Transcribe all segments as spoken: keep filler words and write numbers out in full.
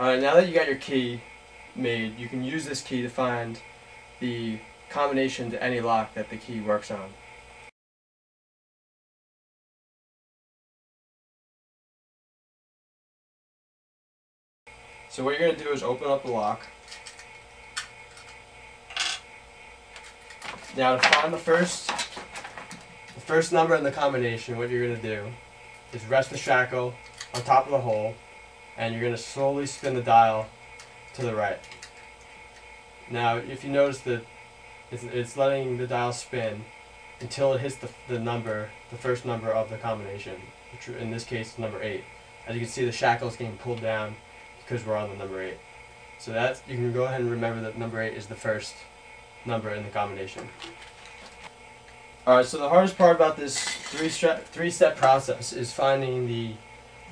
Alright, now that you got your key made, you can use this key to find the combination to any lock that the key works on. So what you're going to do is open up the lock. Now to find the first the first number in the combination, what you're going to do is rest the shackle on top of the hole, and you're going to slowly spin the dial to the right. Now if you notice that it's, it's letting the dial spin until it hits the, the number, the first number of the combination, which in this case is number eight. As you can see, the shackle is getting pulled down because we're on the number eight. So that's, you can go ahead and remember that number eight is the first number in the combination. Alright, so the hardest part about this three step, three step process is finding the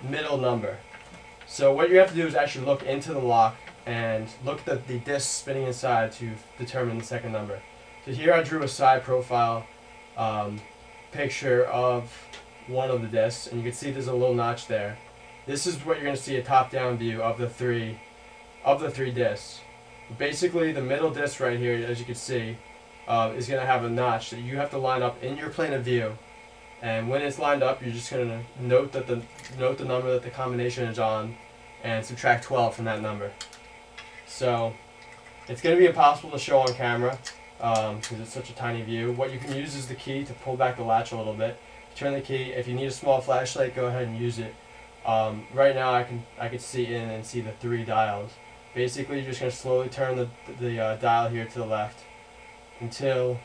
middle number. So what you have to do is actually look into the lock and look at the, the disc spinning inside to determine the second number. So here I drew a side profile um, picture of one of the discs, and you can see there's a little notch there. This is what you're going to see, a top-down view of the three of the three discs. Basically, the middle disc right here, as you can see, uh, is going to have a notch that you have to line up in your plane of view. And when it's lined up, you're just going to note that the note the number that the combination is on, and subtract twelve from that number. So it's going to be impossible to show on camera um, because it's such a tiny view. What you can use is the key to pull back the latch a little bit. Turn the key. If you need a small flashlight, go ahead and use it. Um, right now I can I can see in and see the three dials. Basically, you're just going to slowly turn the, the uh, dial here to the left until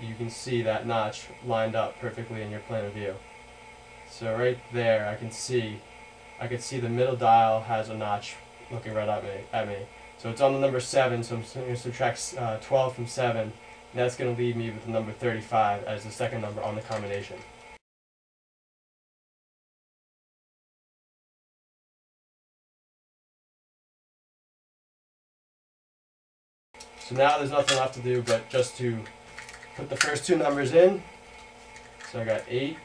you can see that notch lined up perfectly in your plane of view. So right there I can see I can see the middle dial has a notch looking right at me. At me. So it's on the number seven, so I'm going to subtract uh, twelve from seven, and that's going to leave me with the number thirty-five as the second number on the combination. So now there's nothing left to do but just to put the first two numbers in. So I got eight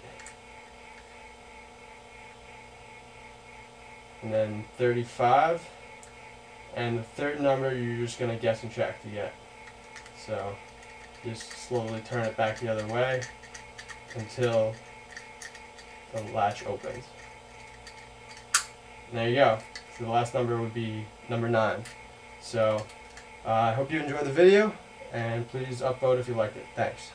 and then thirty-five, and the third number you're just going to guess and check to get. So just slowly turn it back the other way until the latch opens. And there you go. So the last number would be number nine. So I uh, hope you enjoyed the video, and please upvote if you liked it. Thanks.